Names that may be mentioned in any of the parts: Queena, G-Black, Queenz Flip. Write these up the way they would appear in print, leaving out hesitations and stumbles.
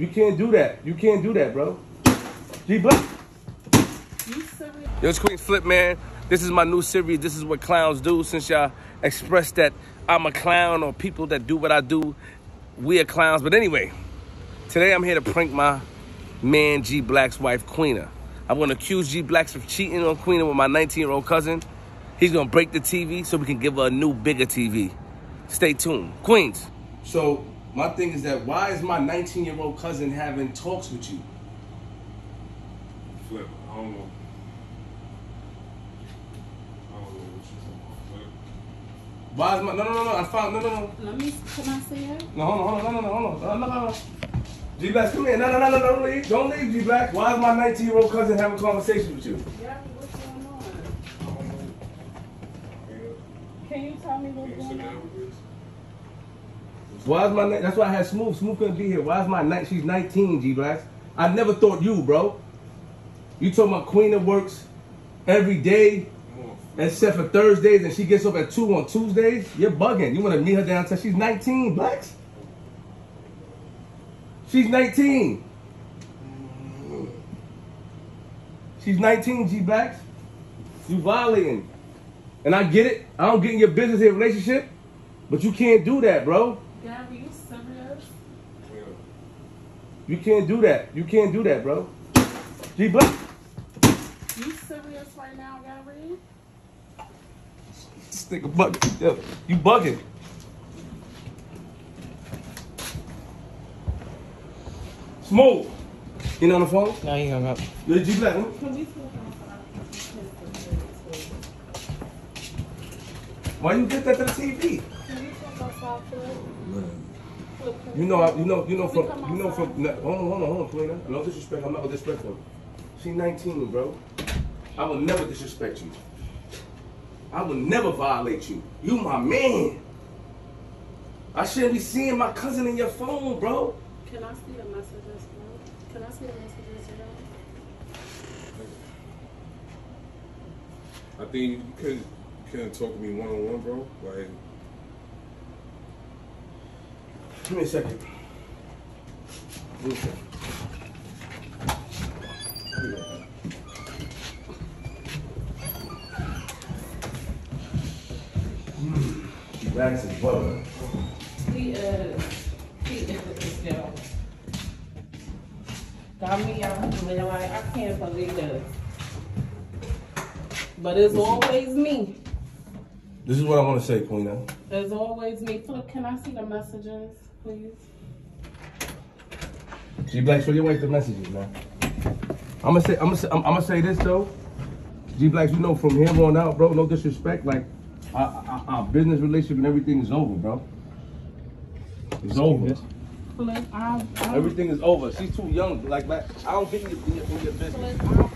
You can't do that. You can't do that, bro. G-Black. Yo, it's Queenz Flip, man. This is my new series. This is what clowns do. Since y'all expressed that I'm a clown or people that do what I do, we are clowns. But anyway, today I'm here to prank my man G-Black's wife, Queena. I'm going to accuse G-Black of cheating on Queena with my 19-year-old cousin. He's going to break the TV so we can give her a new, bigger TV. Stay tuned. Queenz. So my thing is that why is my 19-year-old cousin having talks with you? Flip, I don't know. Why is my no. Let me see her. No, hold on. G-Black, come here. No, don't leave. Don't leave, G-Black. Why is my 19-year-old cousin having a conversation with you? Yeah, what's going on? Can you tell me what's going on? Why is my that's why I had Smooth. Smooth couldn't be here. Why is my she's 19, G-Black? I never thought you, bro. You told my Queena works every day except for Thursdays, and she gets up at 2 on Tuesdays. You're bugging. You want to meet her downtown? She's 19, Blacks. She's 19. She's 19, G-Blacks. You violating. And I get it. I don't get in your business and relationship, but you can't do that, bro. Dad, are you serious? You can't do that. You can't do that, bro. G-Black. You serious right now, Gary? This nigga bugging. Yo, you bugging. Smooth. You not on the phone? No, he hung up. Yo, G-Black, huh? Why you get that to the TV? You know from hold on, Queena. No disrespect. I'm not gonna disrespect her. She's 19, bro. I will never disrespect you. I will never violate you. You my man. I shouldn't be seeing my cousin in your phone, bro. Can I see the messages, bro? Can I see the messages, bro? I think you couldn't talk to me one-on-one, bro. Like, give me a second. Relax his brother. He is still. Got me out, man. Like, I can't believe this. But it's always me. This is what I want to say, Queena. It's always me. Flip, can I see the messages? Please. G-Black, show your wife the messages, man. I'm gonna say this though. G-Black, you know from here on out, bro. No disrespect, like our business relationship and everything is over, bro. It's over. Flip, everything is over. She's too young. Like I don't get in your business. Flip,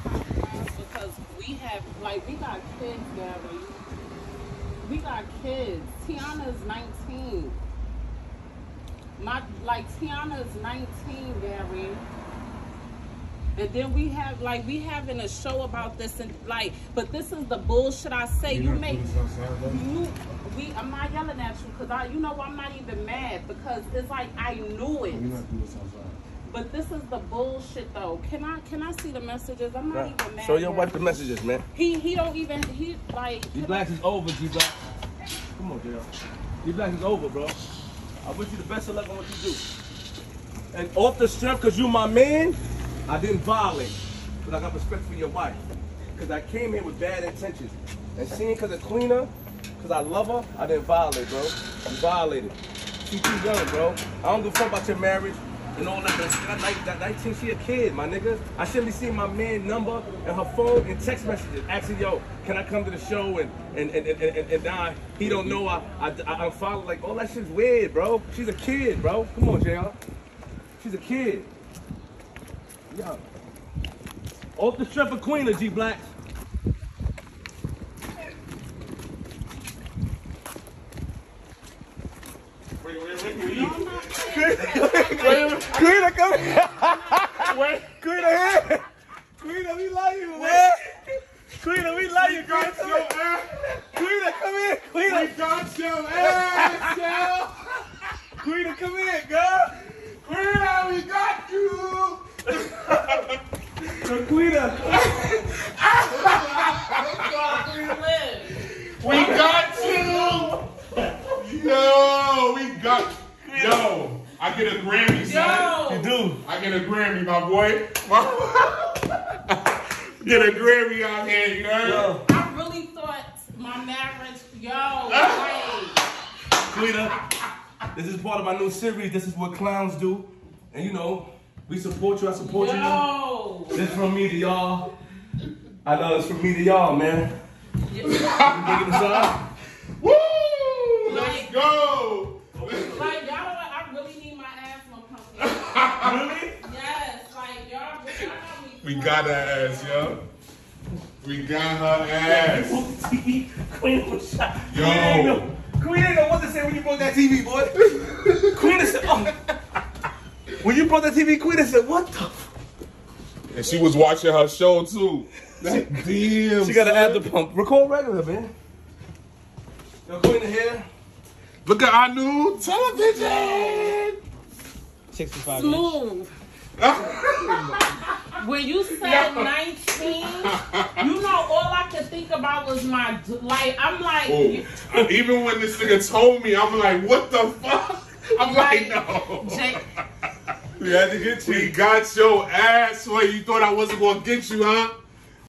because we have we got kids, Gary. We got kids. Tiana's 19. Tiana's 19, Gary. And then we have, we having a show about this, and, but this is the bullshit I say. You make, I'm not yelling at you, because you know, I'm not even mad, because it's like, I knew it. But this is the bullshit, though. Can I see the messages? I'm not even mad. Show your wife the messages, man. He don't even, G-Black is over, G-Black. Come on, girl. G-Black is over, bro. I wish you the best of luck on what you do. And off the strength, because you my man, I didn't violate. Because I got respect for your wife. Because I came here with bad intentions. And seeing because of Queena, because I love her, I didn't violate, bro. You violated. She too young, bro. I don't give a fuck about your marriage and all that. That 19, she a kid, my nigga. I shouldn't be seeing my man number and her phone and text messages asking, yo, can I come to the show? And nah, he don't know I follow. Like, all that shit's weird, bro. She's a kid, bro. Come on, JR. She's a kid. Yo. Off the strip of Queena, G-Black. Queena, come here. Wait. Queena here. Queena, we love you, man. Queena, we love you, girl. Queena, come here. Queena, we got your ass, Queena, come here, girl. Queena, we got you. Queena. We got you. Yo, we got you. Yo, I get a Grammy, son. Yo. You do. I get a Grammy, my boy. Get a Grammy out here, you know? I really thought my marriage, yo, Queena, this is part of my new series. This is what clowns do. And you know, we support you, I support you. This from me to y'all. I know it's from me to y'all, man. Yep. Woo! Let's go! Like, y'all know what? I really need my ass pumped. Really? Yes, like, y'all know me. We got that ass, yo. We got her ass. Yo. Queena didn't know what to say when you brought that TV, boy. Queena said, when you brought that TV, Queena said, what the f? And she was watching her show, too. Damn, she got to add the pump. Record regular, man. Yo, Queena here. Look at our new television. 65. Smooth. When you said 19, you know, all I could think about was my, like, I'm like. Oh. Even when this nigga told me, I'm like, what the fuck? I'm like no. We had to get you. We got your ass where you thought I wasn't going to get you, huh?